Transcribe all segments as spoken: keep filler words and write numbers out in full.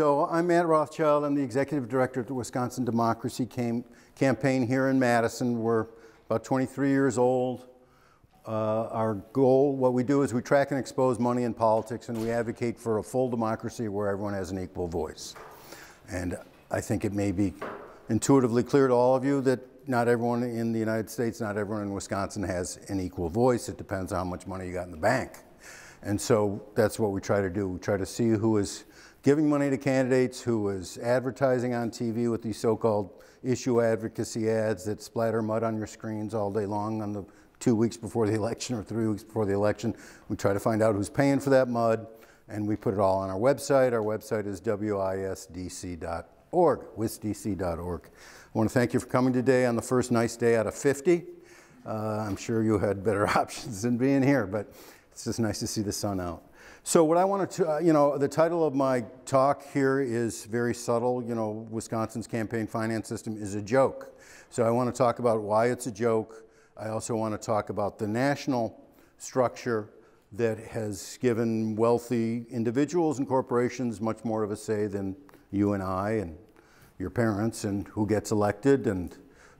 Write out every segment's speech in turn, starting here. So I'm Matt Rothschild. I'm the executive director of the Wisconsin Democracy Cam Campaign here in Madison. We're about twenty-three years old. Uh, our goal, what we do is we track and expose money in politics, and we advocate for a full democracy where everyone has an equal voice. And I think it may be intuitively clear to all of you that not everyone in the United States, not everyone in Wisconsin has an equal voice. It depends on how much money you got in the bank. And so that's what we try to do. We try to see who is giving money to candidates, who is advertising on T V with these so-called issue advocacy ads that splatter mud on your screens all day long on the two weeks before the election or three weeks before the election. We try to find out who's paying for that mud, and we put it all on our website. Our website is W I S D C dot org, W I S D C dot org. I want to thank you for coming today on the first nice day out of fifty. Uh, I'm sure you had better options than being here, but it's just nice to see the sun out. So what I wanted to, uh, you know, the title of my talk here is very subtle. You know, Wisconsin's campaign finance system is a joke. So I want to talk about why it's a joke. I also want to talk about the national structure that has given wealthy individuals and corporations much more of a say than you and I and your parents, and who gets elected and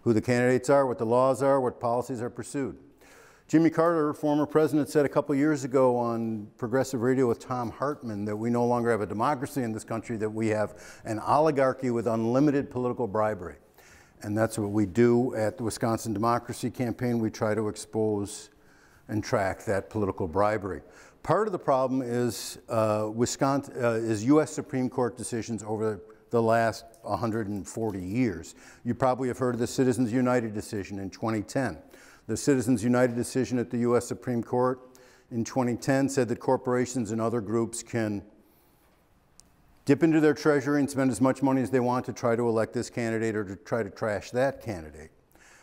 who the candidates are, what the laws are, what policies are pursued. Jimmy Carter, former president, said a couple years ago on Progressive Radio with Tom Hartman that we no longer have a democracy in this country, that we have an oligarchy with unlimited political bribery. And that's what we do at the Wisconsin Democracy Campaign. We try to expose and track that political bribery. Part of the problem is, uh, Wisconsin, uh, is U S Supreme Court decisions over the last one hundred forty years. You probably have heard of the Citizens United decision in twenty ten. The Citizens United decision at the U S Supreme Court in twenty ten said that corporations and other groups can dip into their treasury and spend as much money as they want to try to elect this candidate or to try to trash that candidate.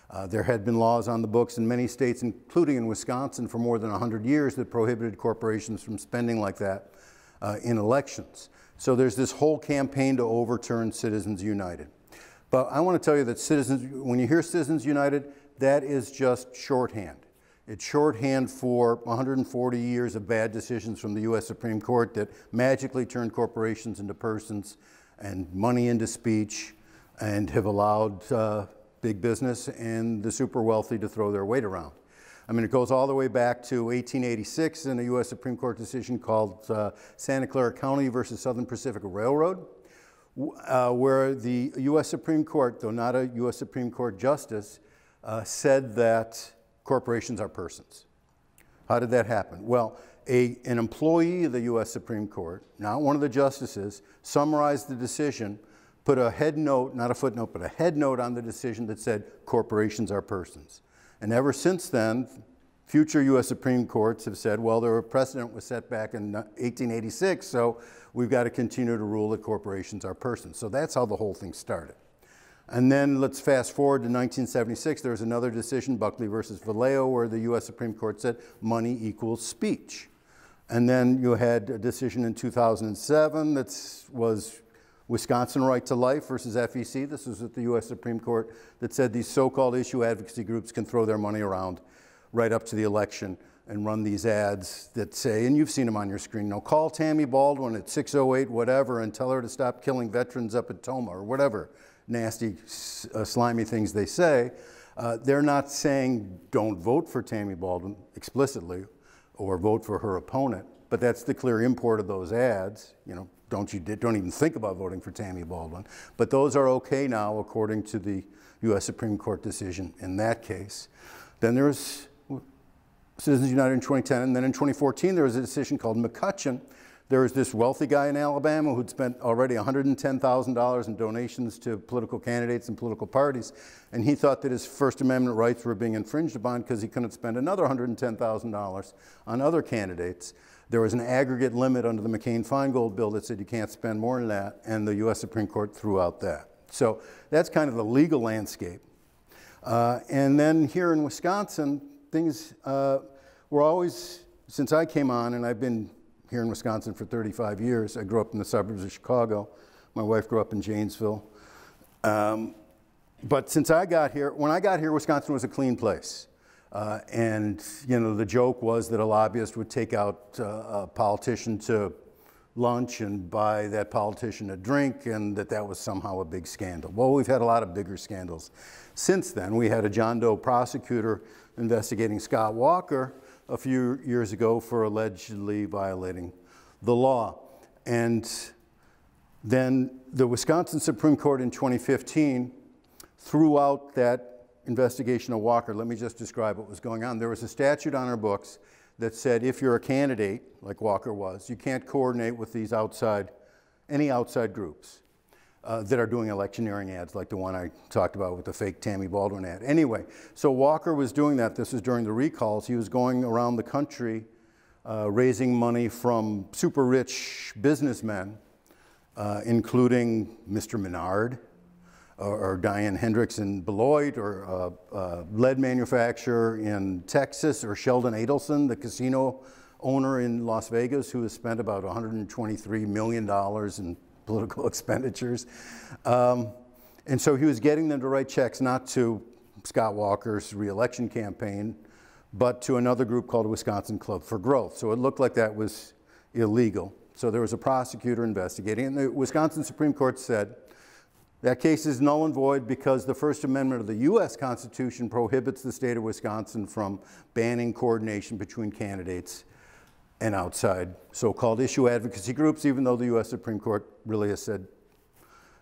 Uh, there had been laws on the books in many states, including in Wisconsin, for more than one hundred years that prohibited corporations from spending like that uh, in elections. So there's this whole campaign to overturn Citizens United. But I want to tell you that Citizens, when you hear Citizens United, that is just shorthand. It's shorthand for one hundred forty years of bad decisions from the U S Supreme Court that magically turned corporations into persons and money into speech and have allowed uh, big business and the super wealthy to throw their weight around. I mean, it goes all the way back to eighteen eighty-six in a U S Supreme Court decision called uh, Santa Clara County versus Southern Pacific Railroad, uh, where the U S Supreme Court, though not a U S Supreme Court justice, Uh, said that corporations are persons. How did that happen? Well, a, an employee of the U S Supreme Court, not one of the justices, summarized the decision, put a head note, not a footnote, but a head note on the decision that said corporations are persons. And ever since then, future U S Supreme Courts have said, well, the precedent was set back in eighteen eighty-six, so we've got to continue to rule that corporations are persons. So that's how the whole thing started. And then let's fast forward to nineteen seventy-six. There was another decision, Buckley versus Valeo, where the U S Supreme Court said money equals speech. And then you had a decision in two thousand seven that was Wisconsin Right to Life versus F E C. This was at the U S Supreme Court that said these so-called issue advocacy groups can throw their money around right up to the election and run these ads that say, and you've seen them on your screen, no, call Tammy Baldwin at six oh eight whatever and tell her to stop killing veterans up at Tomah or whatever. Nasty, uh, slimy things they say. Uh, they're not saying don't vote for Tammy Baldwin explicitly or vote for her opponent, but that's the clear import of those ads. You know, don't you don't even think about voting for Tammy Baldwin. But those are okay now, according to the U S Supreme Court decision in that case. Then there was Citizens United in twenty ten, and then in twenty fourteen there was a decision called McCutcheon. There was this wealthy guy in Alabama who'd spent already one hundred ten thousand dollars in donations to political candidates and political parties, and he thought that his First Amendment rights were being infringed upon because he couldn't spend another one hundred ten thousand dollars on other candidates. There was an aggregate limit under the McCain-Feingold bill that said you can't spend more than that, and the U S Supreme Court threw out that. So that's kind of the legal landscape. Uh, and then here in Wisconsin, things uh, were always, since I came on, and I've been here in Wisconsin for thirty-five years. I grew up in the suburbs of Chicago. My wife grew up in Janesville. Um, but since I got here, when I got here, Wisconsin was a clean place. Uh, and you know, the joke was that a lobbyist would take out uh, a politician to lunch and buy that politician a drink, and that that was somehow a big scandal. Well, we've had a lot of bigger scandals since then. We had a John Doe prosecutor investigating Scott Walker a few years ago for allegedly violating the law. And then the Wisconsin Supreme Court in twenty fifteen threw out that investigation of Walker. Let me just describe what was going on. There was a statute on our books that said if you're a candidate, like Walker was, you can't coordinate with these outside, any outside groups uh, that are doing electioneering ads, like the one I talked about with the fake Tammy Baldwin ad. Anyway, so Walker was doing that. This was during the recalls. He was going around the country uh, raising money from super rich businessmen, uh, including Mister Menard, or, or Diane Hendricks in Beloit, or a uh, uh, lead manufacturer in Texas, or Sheldon Adelson, the casino owner in Las Vegas, who has spent about one hundred twenty-three million dollars in political expenditures. Um, and so he was getting them to write checks, not to Scott Walker's re-election campaign, but to another group called Wisconsin Club for Growth. So it looked like that was illegal. So there was a prosecutor investigating, and the Wisconsin Supreme Court said, that case is null and void because the First Amendment of the U S Constitution prohibits the state of Wisconsin from banning coordination between candidates and outside so-called issue advocacy groups, even though the U S Supreme Court really has said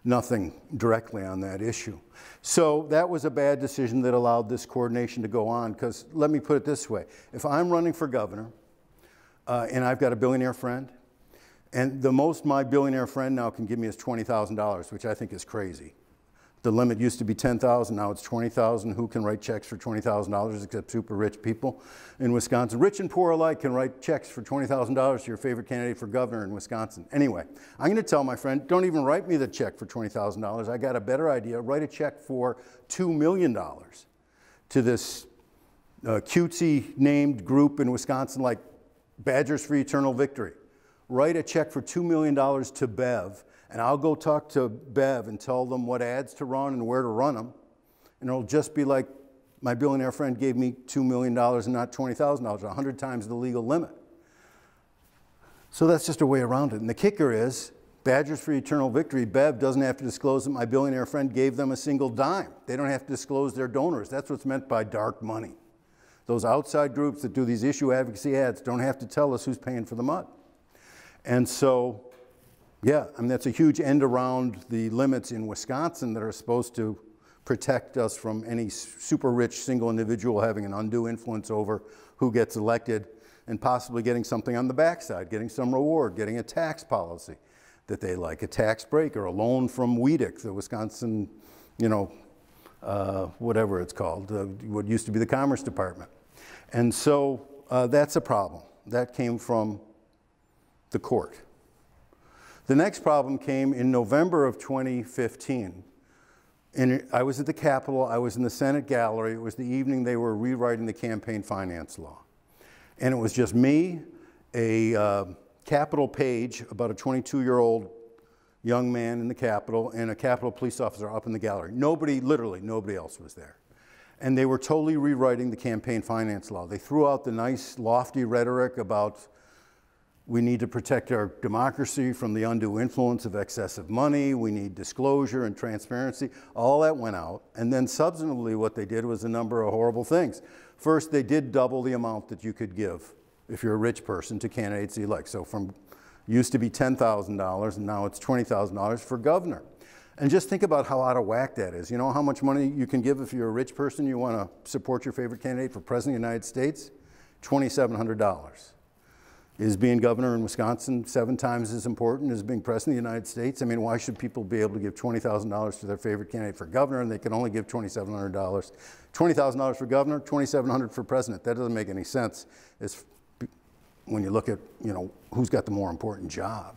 nothing directly on that issue. So that was a bad decision that allowed this coordination to go on, because let me put it this way. If I'm running for governor uh, and I've got a billionaire friend, and the most my billionaire friend now can give me is twenty thousand dollars, which I think is crazy. The limit used to be ten thousand dollars, now it's twenty thousand dollars. Who can write checks for twenty thousand dollars except super rich people in Wisconsin? Rich and poor alike can write checks for twenty thousand dollars to your favorite candidate for governor in Wisconsin. Anyway, I'm gonna tell my friend, don't even write me the check for twenty thousand dollars. I got a better idea. Write a check for two million dollars to this uh, cutesy named group in Wisconsin, like Badgers for Eternal Victory. Write a check for two million dollars to Bev, and I'll go talk to Bev and tell them what ads to run and where to run them. And it'll just be like my billionaire friend gave me two million dollars and not twenty thousand dollars, one hundred times the legal limit. So that's just a way around it. And the kicker is, Badgers for Eternal Victory, Bev doesn't have to disclose that my billionaire friend gave them a single dime. They don't have to disclose their donors. That's what's meant by dark money. Those outside groups that do these issue advocacy ads don't have to tell us who's paying for the mud. And so, yeah, I mean, that's a huge end around the limits in Wisconsin that are supposed to protect us from any super rich single individual having an undue influence over who gets elected and possibly getting something on the backside, getting some reward, getting a tax policy that they like, a tax break or a loan from W E D C, the Wisconsin, you know, uh, whatever it's called, uh, what used to be the Commerce Department. And so uh, that's a problem. That came from the court. The next problem came in November of twenty fifteen. And I was at the Capitol, I was in the Senate gallery. It was the evening they were rewriting the campaign finance law. And it was just me, a uh, Capitol page, about a twenty-two-year-old young man in the Capitol, and a Capitol police officer up in the gallery. Nobody, literally nobody else was there. And they were totally rewriting the campaign finance law. They threw out the nice, lofty rhetoric about we need to protect our democracy from the undue influence of excessive money. We need disclosure and transparency. All that went out. And then subsequently what they did was a number of horrible things. First, they did double the amount that you could give if you're a rich person to candidates you like. So from used to be ten thousand dollars and now it's twenty thousand dollars for governor. And just think about how out of whack that is. You know how much money you can give if you're a rich person, you want to support your favorite candidate for president of the United States? twenty-seven hundred dollars. Is being governor in Wisconsin seven times as important as being president of the United States? I mean, why should people be able to give twenty thousand dollars to their favorite candidate for governor and they can only give twenty-seven hundred dollars? twenty thousand dollars for governor, twenty-seven hundred dollars for president. That doesn't make any sense as when you look at, you know, who's got the more important job.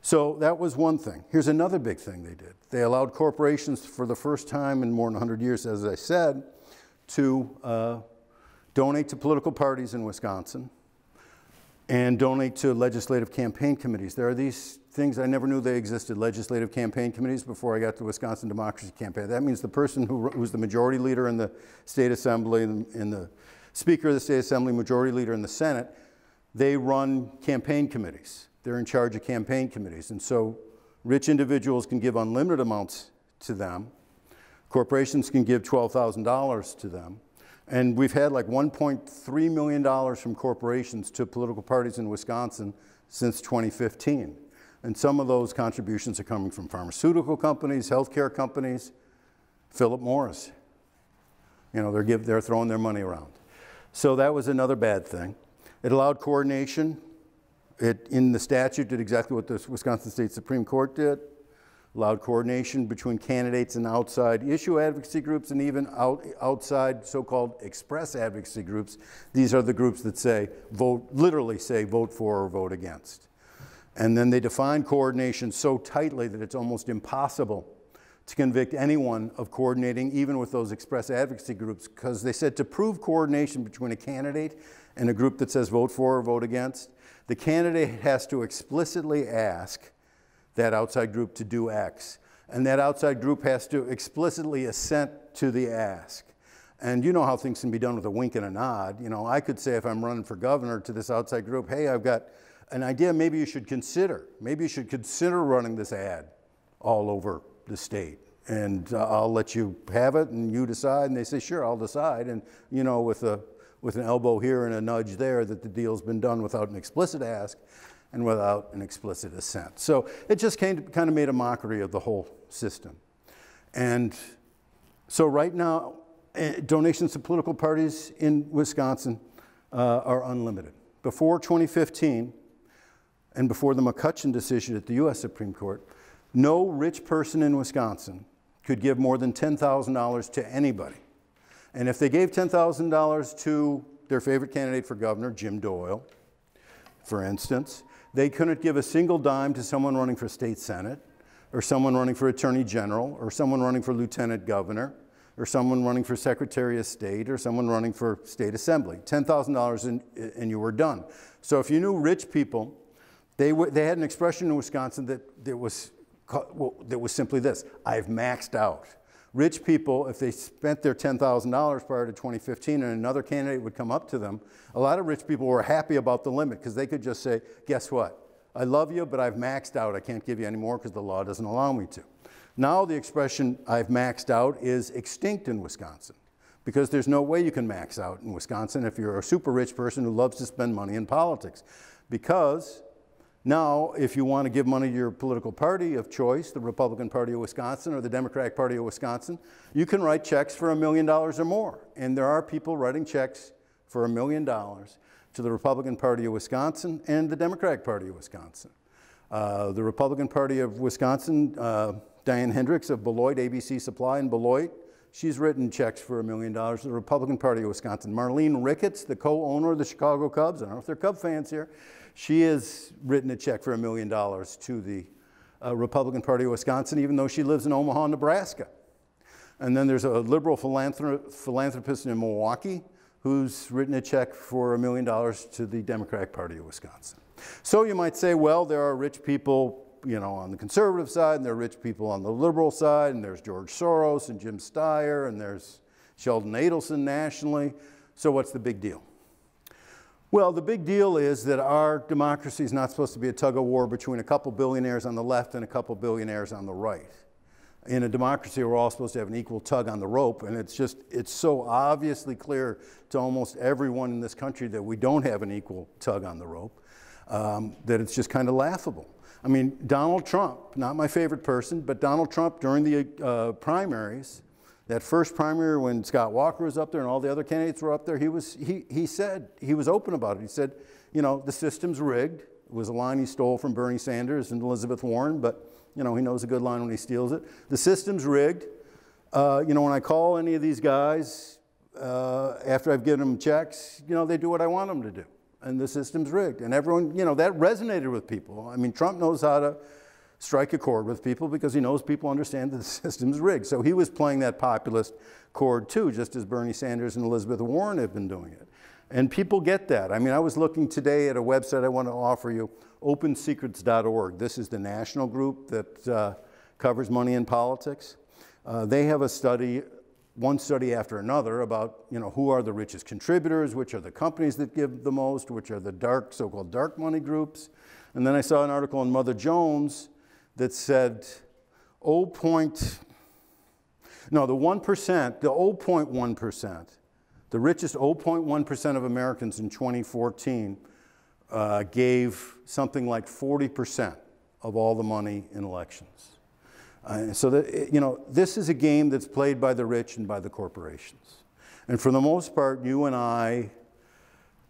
So that was one thing. Here's another big thing they did. They allowed corporations for the first time in more than one hundred years, as I said, to uh, donate to political parties in Wisconsin and donate to legislative campaign committees. There are these things, I never knew they existed, legislative campaign committees, before I got to the Wisconsin Democracy Campaign. That means the person who was the majority leader in the state assembly and, and the speaker of the state assembly, majority leader in the Senate, they run campaign committees. They're in charge of campaign committees. And so rich individuals can give unlimited amounts to them. Corporations can give twelve thousand dollars to them. And we've had like one point three million dollars from corporations to political parties in Wisconsin since twenty fifteen. And some of those contributions are coming from pharmaceutical companies, healthcare companies, Philip Morris. You know, they're, give, they're throwing their money around. So that was another bad thing. It allowed coordination. It, in the statute, did exactly what the Wisconsin State Supreme Court did. Allowed coordination between candidates and outside issue advocacy groups and even out, outside so-called express advocacy groups. These are the groups that say, vote, literally say, vote for or vote against. And then they define coordination so tightly that it's almost impossible to convict anyone of coordinating, even with those express advocacy groups, because they said to prove coordination between a candidate and a group that says vote for or vote against, the candidate has to explicitly ask that outside group to do X. And that outside group has to explicitly assent to the ask. And you know how things can be done with a wink and a nod. You know, I could say if I'm running for governor to this outside group, hey, I've got an idea maybe you should consider. Maybe you should consider running this ad all over the state. And uh, I'll let you have it and you decide. And they say, sure, I'll decide. And you know, with, a, with an elbow here and a nudge there, that the deal's been done without an explicit ask and without an explicit assent. So it just came to, kind of made a mockery of the whole system. And so right now, donations to political parties in Wisconsin uh, are unlimited. Before twenty fifteen, and before the McCutcheon decision at the U S Supreme Court, no rich person in Wisconsin could give more than ten thousand dollars to anybody. And if they gave ten thousand dollars to their favorite candidate for governor, Jim Doyle, for instance, they couldn't give a single dime to someone running for state senate, or someone running for attorney general, or someone running for lieutenant governor, or someone running for secretary of state, or someone running for state assembly. ten thousand dollars and you were done. So if you knew rich people, they, w they had an expression in Wisconsin that, that, was, well, that was simply this: I've maxed out. Rich people, if they spent their ten thousand dollars prior to twenty fifteen and another candidate would come up to them, a lot of rich people were happy about the limit because they could just say, guess what? I love you, but I've maxed out. I can't give you any more because the law doesn't allow me to. Now the expression, I've maxed out, is extinct in Wisconsin because there's no way you can max out in Wisconsin if you're a super rich person who loves to spend money in politics. Because now, if you want to give money to your political party of choice, the Republican Party of Wisconsin or the Democratic Party of Wisconsin, you can write checks for a million dollars or more. And there are people writing checks for a million dollars to the Republican Party of Wisconsin and the Democratic Party of Wisconsin. Uh, the Republican Party of Wisconsin, uh, Diane Hendricks of Beloit, A B C Supply in Beloit, she's written checks for a million dollars to the Republican Party of Wisconsin. Marlene Ricketts, the co-owner of the Chicago Cubs, I don't know if they're Cub fans here, she has written a check for a million dollars to the uh, Republican Party of Wisconsin, even though she lives in Omaha, Nebraska. And then there's a liberal philanthrop philanthropist in Milwaukee who's written a check for a million dollars to the Democratic Party of Wisconsin. So you might say, well, there are rich people, you know, on the conservative side, and there are rich people on the liberal side, and there's George Soros and Jim Steyer, and there's Sheldon Adelson nationally. So what's the big deal? Well, the big deal is that our democracy is not supposed to be a tug of war between a couple billionaires on the left and a couple billionaires on the right. In a democracy, we're all supposed to have an equal tug on the rope, and it's just, it's so obviously clear to almost everyone in this country that we don't have an equal tug on the rope, um, that it's just kind of laughable. I mean, Donald Trump, not my favorite person, but Donald Trump during the uh, primaries, that first primary when Scott Walker was up there and all the other candidates were up there, he, was, he, he said, he was open about it. He said, you know, the system's rigged. It was a line he stole from Bernie Sanders and Elizabeth Warren, but, you know, he knows a good line when he steals it. The system's rigged. Uh, you know, when I call any of these guys uh, after I've given them checks, you know, they do what I want them to do. And the system's rigged. And everyone, you know, that resonated with people. I mean, Trump knows how to strike a chord with people because he knows people understand that the system's rigged. So he was playing that populist chord too, just as Bernie Sanders and Elizabeth Warren have been doing it. And people get that. I mean, I was looking today at a website I want to offer you, open secrets dot org. This is the national group that uh, covers money in politics. Uh, they have a study, one study after another, about, you know, who are the richest contributors, which are the companies that give the most, which are the dark, so-called dark money groups. And then I saw an article on Mother Jones that said oh point, no, the one percent, the zero point one percent, the richest zero point one percent of Americans in twenty fourteen uh, gave something like forty percent of all the money in elections. Uh, so that, you know, this is a game that's played by the rich and by the corporations. And for the most part, you and I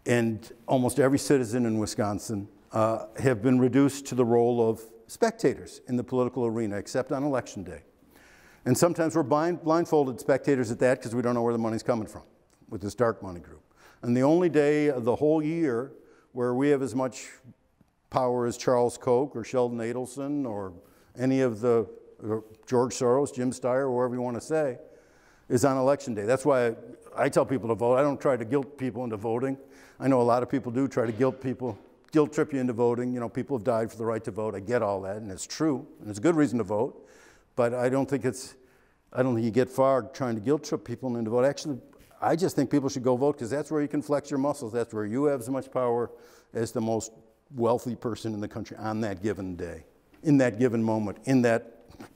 and almost every citizen in Wisconsin uh, have been reduced to the role of spectators in the political arena, except on election day. And sometimes we're blind, blindfolded spectators at that because we don't know where the money's coming from with this dark money group. And the only day of the whole year where we have as much power as Charles Koch or Sheldon Adelson or any of the, or George Soros, Jim Steyer, whoever you want to say, is on election day. That's why I, I tell people to vote. I don't try to guilt people into voting. I know a lot of people do try to guilt people, guilt trip you into voting. You know, people have died for the right to vote. I get all that, and it's true, and it's a good reason to vote. But I don't think it's, I don't think you get far trying to guilt trip people into vote. Actually, I just think people should go vote because that's where you can flex your muscles. That's where you have as much power as the most wealthy person in the country on that given day, in that given moment, in that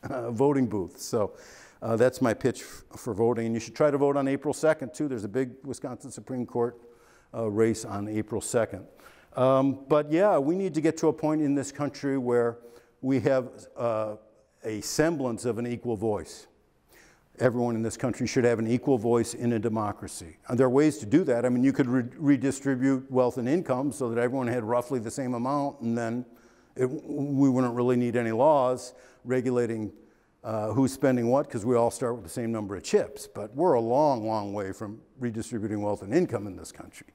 uh, voting booth. So. Uh, that's my pitch for voting. And you should try to vote on April second, too. There's a big Wisconsin Supreme Court uh, race on April second. Um, but yeah, we need to get to a point in this country where we have uh, a semblance of an equal voice. Everyone in this country should have an equal voice in a democracy. And there are ways to do that. I mean, you could re redistribute wealth and income so that everyone had roughly the same amount, and then it, we wouldn't really need any laws regulating Uh, who's spending what, because we all start with the same number of chips. But we're a long, long way from redistributing wealth and income in this country.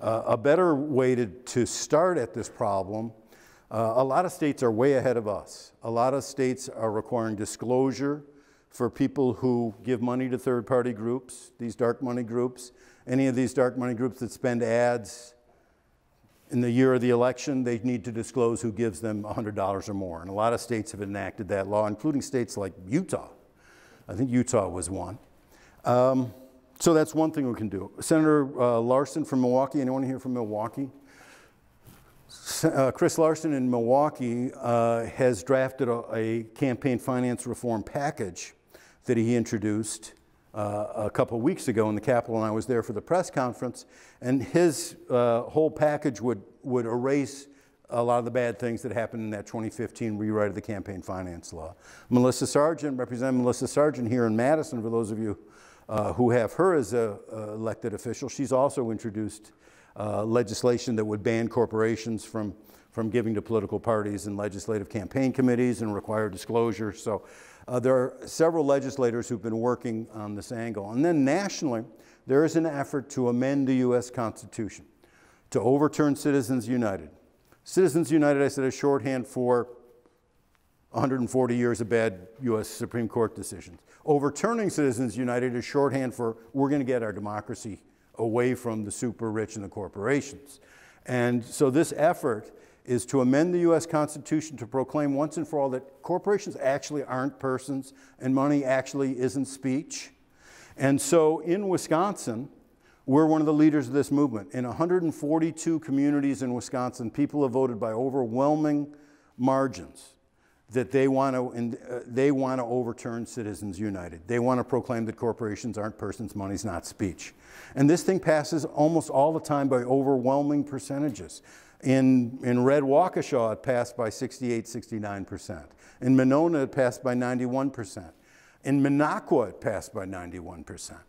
Uh, a better way to, to start at this problem, uh, a lot of states are way ahead of us. A lot of states are requiring disclosure for people who give money to third-party groups, these dark money groups. Any of these dark money groups that spend ads in the year of the election, they need to disclose who gives them one hundred dollars or more. And a lot of states have enacted that law, including states like Utah. I think Utah was one. Um, so that's one thing we can do. Senator uh, Larson from Milwaukee, anyone here from Milwaukee? Uh, Chris Larson in Milwaukee uh, has drafted a, a campaign finance reform package that he introduced Uh, a couple weeks ago in the Capitol, and I was there for the press conference, and his uh, whole package would, would erase a lot of the bad things that happened in that twenty fifteen rewrite of the campaign finance law. Melissa Sargent, Representative Melissa Sargent here in Madison, for those of you uh, who have her as an uh, elected official, she's also introduced uh, legislation that would ban corporations from, from giving to political parties and legislative campaign committees and require disclosure. So. Uh, there are several legislators who've been working on this angle. And then nationally, there is an effort to amend the U S Constitution, to overturn Citizens United. Citizens United, I said, is shorthand for one hundred forty years of bad U S Supreme Court decisions. Overturning Citizens United is shorthand for we're going to get our democracy away from the super rich and the corporations. And so this effort is to amend the U S Constitution to proclaim once and for all that corporations actually aren't persons and money actually isn't speech. And so in Wisconsin, we're one of the leaders of this movement. In one hundred forty-two communities in Wisconsin, people have voted by overwhelming margins that they want to, and, uh, they want to overturn Citizens United. They want to proclaim that corporations aren't persons, money's not speech. And this thing passes almost all the time by overwhelming percentages. In, in red Waukesha, it passed by sixty-eight, sixty-nine percent. In Monona, it passed by ninety-one percent. In Minocqua, it passed by ninety-one percent.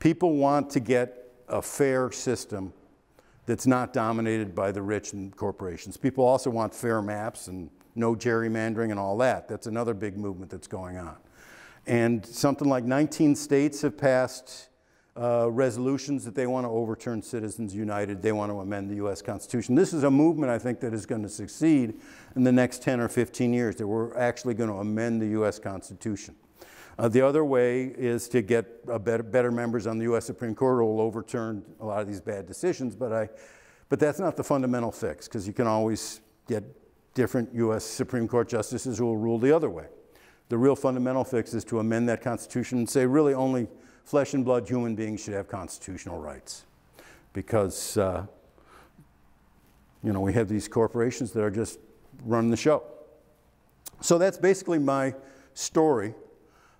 People want to get a fair system that's not dominated by the rich and corporations. People also want fair maps and no gerrymandering and all that. That's another big movement that's going on. And something like nineteen states have passed Uh, resolutions that they want to overturn Citizens United. They want to amend the U S Constitution. This is a movement, I think, that is going to succeed in the next ten or fifteen years, that we're actually going to amend the U S Constitution. Uh, the other way is to get a better, better members on the U S Supreme Court who will overturn a lot of these bad decisions, but, I, but that's not the fundamental fix, because you can always get different U S Supreme Court justices who will rule the other way. The real fundamental fix is to amend that Constitution and say really only flesh and blood human beings should have constitutional rights, because uh, you know, we have these corporations that are just running the show. So that's basically my story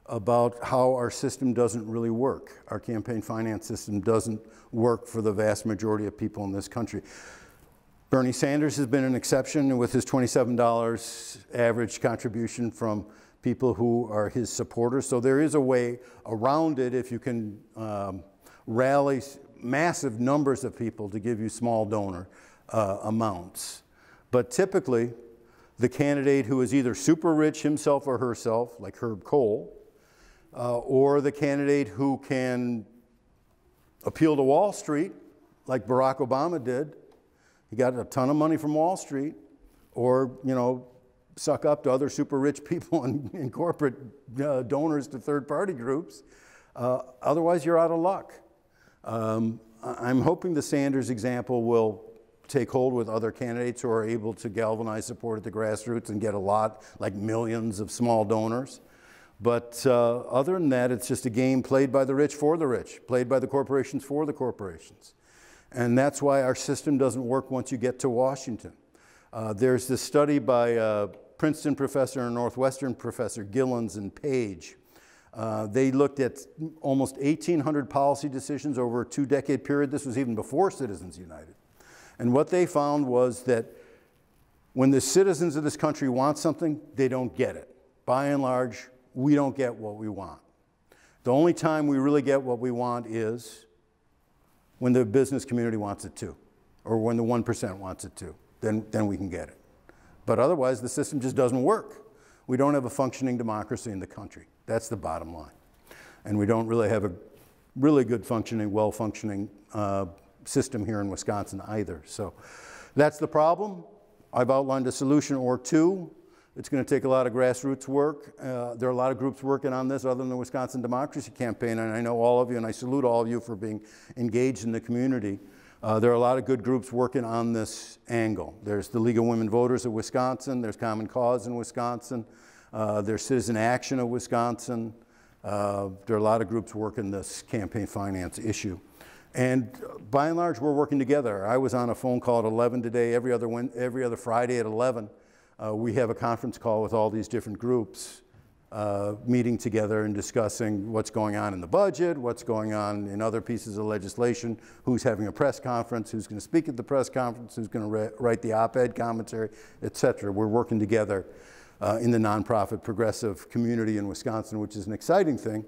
about how our system doesn't really work. Our campaign finance system doesn't work for the vast majority of people in this country. Bernie Sanders has been an exception with his twenty-seven dollars average contribution from people who are his supporters. So there is a way around it if you can um, rally massive numbers of people to give you small donor uh, amounts. But typically, the candidate who is either super rich himself or herself, like Herb Kohl, uh, or the candidate who can appeal to Wall Street, like Barack Obama did. He got a ton of money from Wall Street, or, you know, suck up to other super rich people and, and corporate uh, donors to third party groups. Uh, otherwise, you're out of luck. Um, I'm hoping the Sanders example will take hold with other candidates who are able to galvanize support at the grassroots and get a lot, like millions of small donors. But uh, other than that, it's just a game played by the rich for the rich, played by the corporations for the corporations. And that's why our system doesn't work once you get to Washington. Uh, there's this study by uh, Princeton professor and Northwestern professor Gillens and Page. Uh, they looked at almost eighteen hundred policy decisions over a two decade period. This was even before Citizens United. And what they found was that when the citizens of this country want something, they don't get it. By and large, we don't get what we want. The only time we really get what we want is when the business community wants it too, or when the one percent wants it too, then, then we can get it. But otherwise, the system just doesn't work. We don't have a functioning democracy in the country. That's the bottom line. And we don't really have a really good functioning, well-functioning uh, system here in Wisconsin either. So that's the problem. I've outlined a solution or two. It's going to take a lot of grassroots work. Uh, there are a lot of groups working on this other than the Wisconsin Democracy Campaign, and I know all of you, and I salute all of you for being engaged in the community. Uh, there are a lot of good groups working on this angle. There's the League of Women Voters of Wisconsin. There's Common Cause in Wisconsin. Uh, there's Citizen Action of Wisconsin. Uh, there are a lot of groups working this campaign finance issue. And by and large, we're working together. I was on a phone call at eleven today, every other, every other Friday at eleven. Uh, we have a conference call with all these different groups uh, meeting together and discussing what's going on in the budget, what's going on in other pieces of legislation, who's having a press conference, who's going to speak at the press conference, who's going to write the op-ed commentary, et cetera. We're working together uh, in the nonprofit progressive community in Wisconsin, which is an exciting thing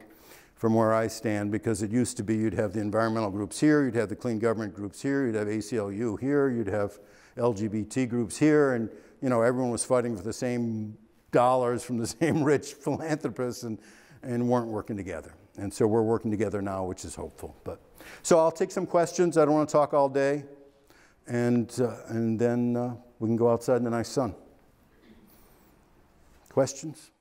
from where I stand, because it used to be you'd have the environmental groups here, you'd have the clean government groups here, you'd have A C L U here, you'd have L G B T groups here, and you know, everyone was fighting for the same dollars from the same rich philanthropists and, and weren't working together. And so we're working together now, which is hopeful. But so I'll take some questions. I don't want to talk all day. And, uh, and then uh, we can go outside in the nice sun. Questions?